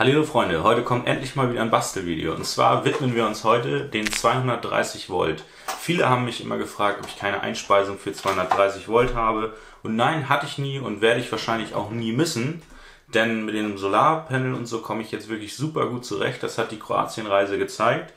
Hallo Freunde, heute kommt endlich mal wieder ein Bastelvideo und zwar widmen wir uns heute den 230 Volt. Viele haben mich immer gefragt, ob ich keine Einspeisung für 230 Volt habe und nein, hatte ich nie und werde ich wahrscheinlich auch nie missen, denn mit dem Solarpanel und so komme ich jetzt wirklich super gut zurecht, das hat die Kroatienreise gezeigt,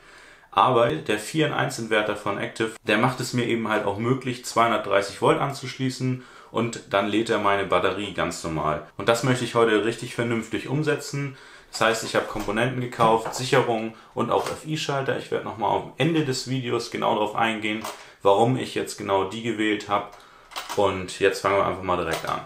aber der 4-in-1-Inverter von Active, der macht es mir eben halt auch möglich, 230 Volt anzuschließen. Und dann lädt er meine Batterie ganz normal. Und das möchte ich heute richtig vernünftig umsetzen. Das heißt, ich habe Komponenten gekauft, Sicherungen und auch FI-Schalter. Ich werde nochmal am Ende des Videos genau darauf eingehen, warum ich jetzt genau die gewählt habe. Und jetzt fangen wir einfach mal direkt an.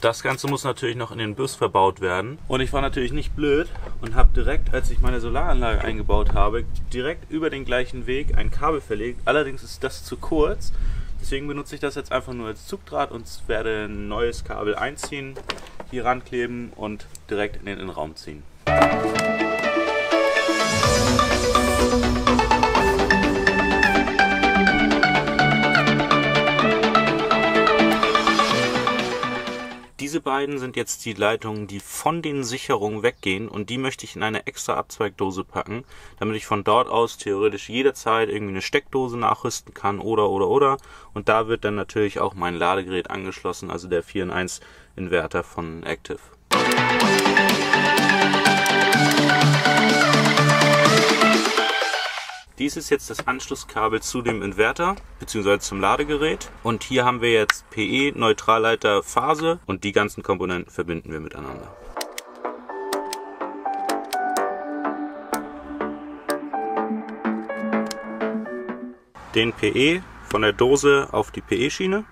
Das Ganze muss natürlich noch in den Bus verbaut werden. Und ich war natürlich nicht blöd und habe direkt, als ich meine Solaranlage eingebaut habe, direkt über den gleichen Weg ein Kabel verlegt. Allerdings ist das zu kurz, deswegen benutze ich das jetzt einfach nur als Zugdraht und werde ein neues Kabel einziehen, hier rankleben und direkt in den Innenraum ziehen. Diese beiden sind jetzt die Leitungen, die von den Sicherungen weggehen und die möchte ich in eine extra Abzweigdose packen, damit ich von dort aus theoretisch jederzeit irgendwie eine Steckdose nachrüsten kann oder. Und da wird dann natürlich auch mein Ladegerät angeschlossen, also der 4-in-1 Inverter von Active. Dies ist jetzt das Anschlusskabel zu dem Inverter bzw. zum Ladegerät und hier haben wir jetzt PE, Neutralleiter, Phase und die ganzen Komponenten verbinden wir miteinander. Den PE von der Dose auf die PE-Schiene.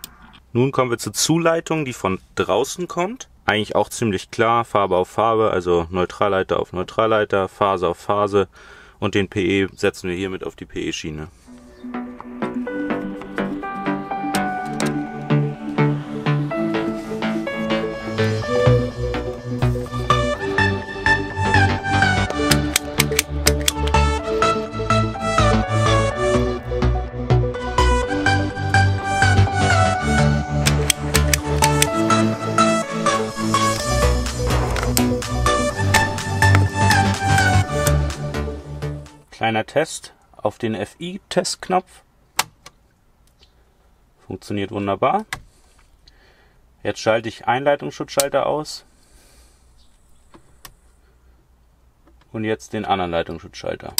Nun kommen wir zur Zuleitung, die von draußen kommt. Eigentlich auch ziemlich klar, Farbe auf Farbe, also Neutralleiter auf Neutralleiter, Phase auf Phase. Und den PE setzen wir hiermit auf die PE-Schiene. Kleiner Test auf den FI-Testknopf. Funktioniert wunderbar. Jetzt schalte ich Einleitungsschutzschalter aus. Und jetzt den anderen Leitungsschutzschalter.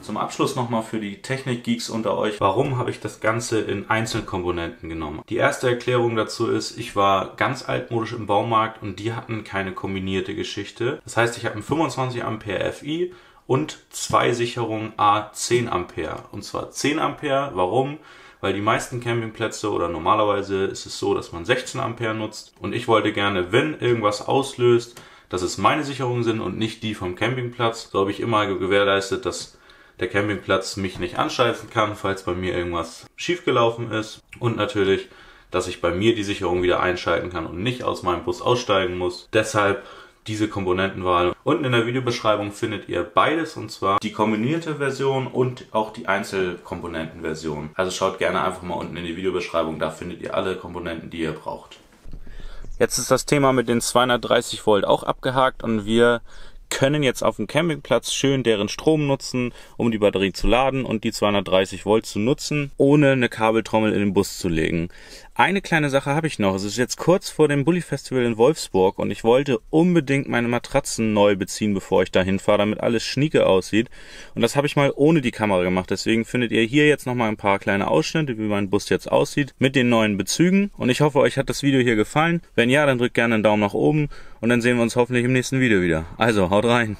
Zum Abschluss nochmal für die Technik-Geeks unter euch, warum habe ich das Ganze in Einzelkomponenten genommen? Die erste Erklärung dazu ist, ich war ganz altmodisch im Baumarkt und die hatten keine kombinierte Geschichte. Das heißt, ich habe einen 25 Ampere FI und zwei Sicherungen A10 Ampere. Und zwar 10 Ampere, warum? Weil die meisten Campingplätze oder normalerweise ist es so, dass man 16 Ampere nutzt. Und ich wollte gerne, wenn irgendwas auslöst, dass es meine Sicherungen sind und nicht die vom Campingplatz. So habe ich immer gewährleistet, dass der Campingplatz mich nicht anschalten kann, falls bei mir irgendwas schiefgelaufen ist. Und natürlich, dass ich bei mir die Sicherung wieder einschalten kann und nicht aus meinem Bus aussteigen muss. Deshalb diese Komponentenwahl. Unten in der Videobeschreibung findet ihr beides, und zwar die kombinierte Version und auch die Einzelkomponentenversion. Also schaut gerne einfach mal unten in die Videobeschreibung, da findet ihr alle Komponenten, die ihr braucht. Jetzt ist das Thema mit den 230 Volt auch abgehakt und wir können jetzt auf dem Campingplatz schön deren Strom nutzen, um die Batterie zu laden und die 230 Volt zu nutzen, ohne eine Kabeltrommel in den Bus zu legen. Eine kleine Sache habe ich noch. Es ist jetzt kurz vor dem Bulli Festival in Wolfsburg und ich wollte unbedingt meine Matratzen neu beziehen, bevor ich dahin fahre, damit alles schnieke aussieht. Und das habe ich mal ohne die Kamera gemacht. Deswegen findet ihr hier jetzt nochmal ein paar kleine Ausschnitte, wie mein Bus jetzt aussieht, mit den neuen Bezügen. Und ich hoffe, euch hat das Video hier gefallen. Wenn ja, dann drückt gerne einen Daumen nach oben und dann sehen wir uns hoffentlich im nächsten Video wieder. Also, haut rein!